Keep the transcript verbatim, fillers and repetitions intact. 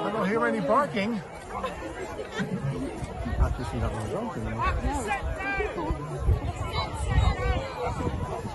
I don't hear any barking. I have to see that one.